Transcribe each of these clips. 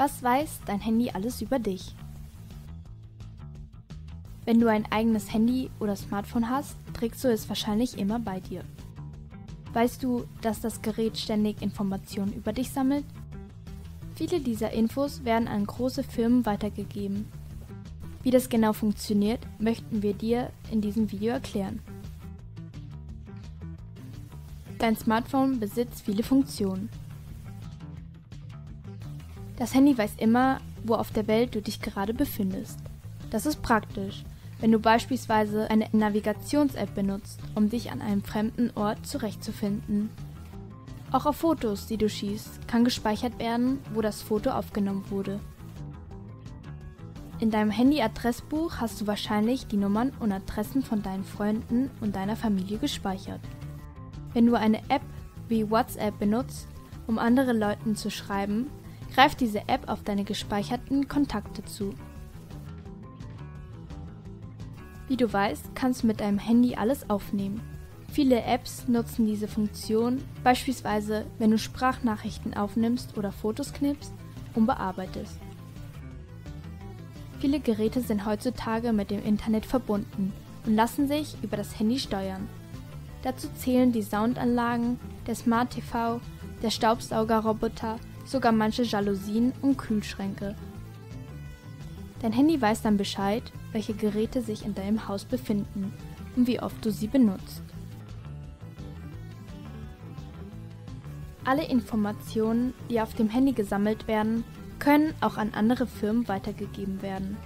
Was weiß dein Handy alles über dich? Wenn du ein eigenes Handy oder Smartphone hast, trägst du es wahrscheinlich immer bei dir. Weißt du, dass das Gerät ständig Informationen über dich sammelt? Viele dieser Infos werden an große Firmen weitergegeben. Wie das genau funktioniert, möchten wir dir in diesem Video erklären. Dein Smartphone besitzt viele Funktionen. Das Handy weiß immer, wo auf der Welt du dich gerade befindest. Das ist praktisch, wenn du beispielsweise eine Navigations-App benutzt, um dich an einem fremden Ort zurechtzufinden. Auch auf Fotos, die du schießt, kann gespeichert werden, wo das Foto aufgenommen wurde. In deinem Handy-Adressbuch hast du wahrscheinlich die Nummern und Adressen von deinen Freunden und deiner Familie gespeichert. Wenn du eine App wie WhatsApp benutzt, um anderen Leuten zu schreiben, greift diese App auf deine gespeicherten Kontakte zu. Wie du weißt, kannst du mit deinem Handy alles aufnehmen. Viele Apps nutzen diese Funktion, beispielsweise wenn du Sprachnachrichten aufnimmst oder Fotos knippst und bearbeitest. Viele Geräte sind heutzutage mit dem Internet verbunden und lassen sich über das Handy steuern. Dazu zählen die Soundanlagen, der Smart TV, der Staubsaugerroboter, sogar manche Jalousien und Kühlschränke. Dein Handy weiß dann Bescheid, welche Geräte sich in deinem Haus befinden und wie oft du sie benutzt. Alle Informationen, die auf dem Handy gesammelt werden, können auch an andere Firmen weitergegeben werden.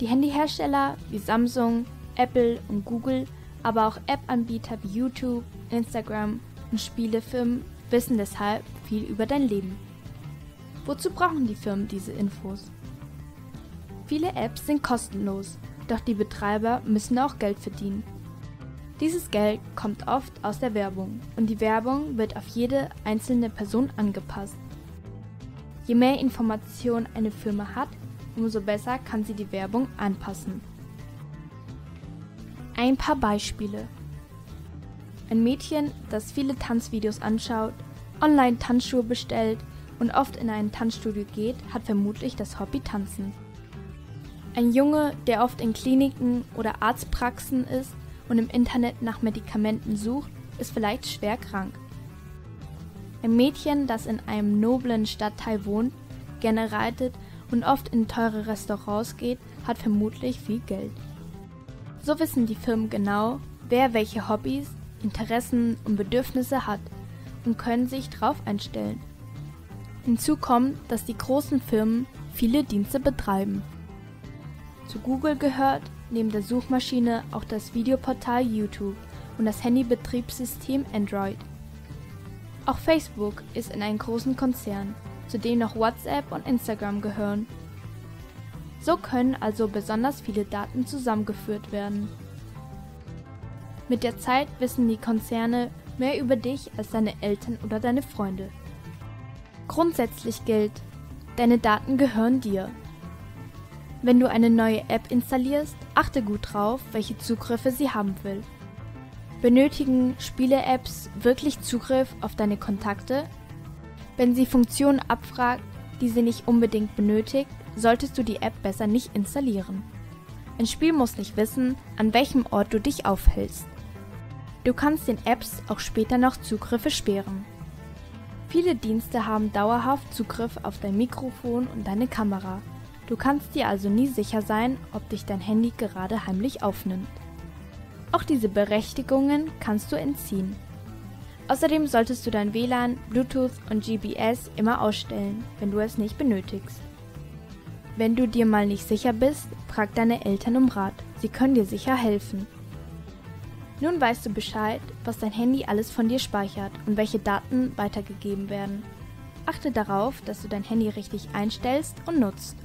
Die Handyhersteller wie Samsung, Apple und Google, aber auch App-Anbieter wie YouTube, Instagram und Spielefirmen wissen deshalb viel über dein Leben. Wozu brauchen die Firmen diese Infos? Viele Apps sind kostenlos, doch die Betreiber müssen auch Geld verdienen. Dieses Geld kommt oft aus der Werbung und die Werbung wird auf jede einzelne Person angepasst. Je mehr Informationen eine Firma hat, umso besser kann sie die Werbung anpassen. Ein paar Beispiele. Ein Mädchen, das viele Tanzvideos anschaut, online Tanzschuhe bestellt und oft in ein Tanzstudio geht, hat vermutlich das Hobby Tanzen. Ein Junge, der oft in Kliniken oder Arztpraxen ist und im Internet nach Medikamenten sucht, ist vielleicht schwer krank. Ein Mädchen, das in einem noblen Stadtteil wohnt, gerne reitet und oft in teure Restaurants geht, hat vermutlich viel Geld. So wissen die Firmen genau, wer welche Hobbys, Interessen und Bedürfnisse hat und können sich darauf einstellen. Hinzu kommt, dass die großen Firmen viele Dienste betreiben. Zu Google gehört neben der Suchmaschine auch das Videoportal YouTube und das Handybetriebssystem Android. Auch Facebook ist in einem großen Konzern, zu dem noch WhatsApp und Instagram gehören. So können also besonders viele Daten zusammengeführt werden. Mit der Zeit wissen die Konzerne mehr über dich als deine Eltern oder deine Freunde. Grundsätzlich gilt, deine Daten gehören dir. Wenn du eine neue App installierst, achte gut drauf, welche Zugriffe sie haben will. Benötigen Spiele-Apps wirklich Zugriff auf deine Kontakte? Wenn sie Funktionen abfragt, die sie nicht unbedingt benötigt, solltest du die App besser nicht installieren. Ein Spiel muss nicht wissen, an welchem Ort du dich aufhältst. Du kannst den Apps auch später noch Zugriffe sperren. Viele Dienste haben dauerhaft Zugriff auf dein Mikrofon und deine Kamera. Du kannst dir also nie sicher sein, ob dich dein Handy gerade heimlich aufnimmt. Auch diese Berechtigungen kannst du entziehen. Außerdem solltest du dein WLAN, Bluetooth und GPS immer ausstellen, wenn du es nicht benötigst. Wenn du dir mal nicht sicher bist, frag deine Eltern um Rat, sie können dir sicher helfen. Nun weißt du Bescheid, was dein Handy alles von dir speichert und welche Daten weitergegeben werden. Achte darauf, dass du dein Handy richtig einstellst und nutzt.